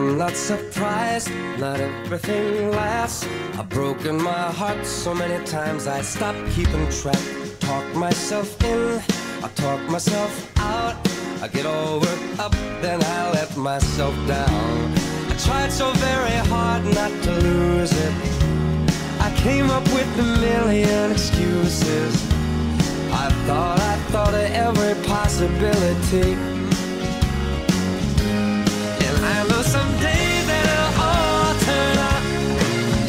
I'm not surprised, not everything lasts. I've broken my heart so many times I stopped keeping track. Talk myself in, I talk myself out. I get all worked up, then I let myself down. I tried so very hard not to lose it. I came up with a million excuses. I thought of every possibility. And I know someday that it'll all turn out.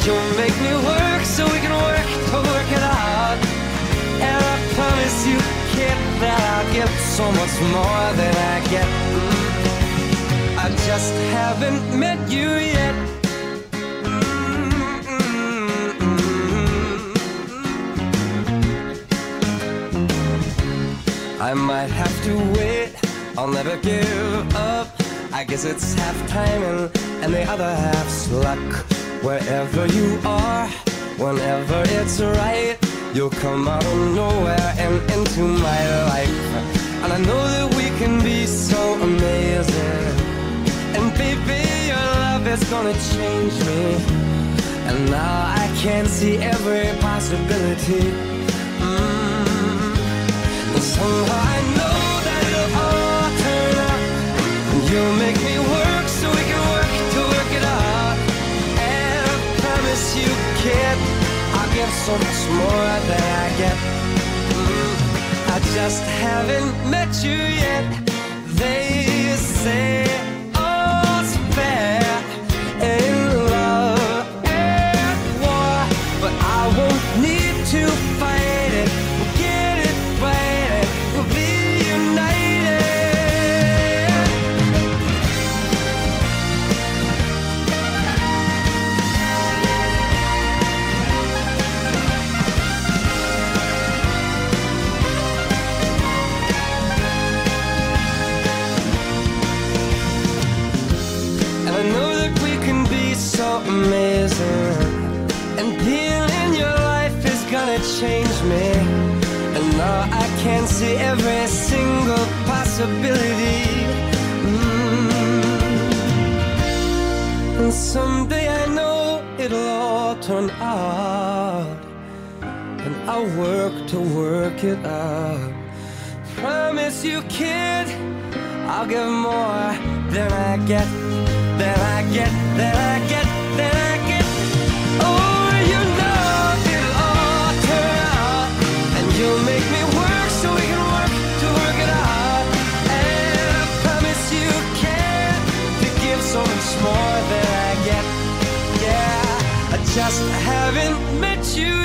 You'll make me work so we can work to work it out. And I promise you, kid, that I'll get so much more than I get. I just haven't met you yet. I might have to wait, I'll never give up. I guess it's half timing and the other half's luck. Wherever you are, whenever it's right, you'll come out of nowhere and into my life. And I know that we can be so amazing. And baby, your love is gonna change me. And now I can see every possibility. Somehow I know that it'll all turn out. You'll make me work so we can work to work it out. And I promise you, kid, I'll get so much more than I get. I just haven't met you yet. They say all's fair in love and war, but I won't need to fight it. We'll get it right. Amazing, and being in your life is gonna change me. And now I can see every single possibility. And someday I know it'll all turn out, and I'll work to work it out. Promise you, kid, I'll give more than I get, than I get, than I get. Then I get, oh, you know it'll all turn out. And you'll make me work so we can work to work it out. And I promise you can to give so much more than I get. Yeah, I just haven't met you.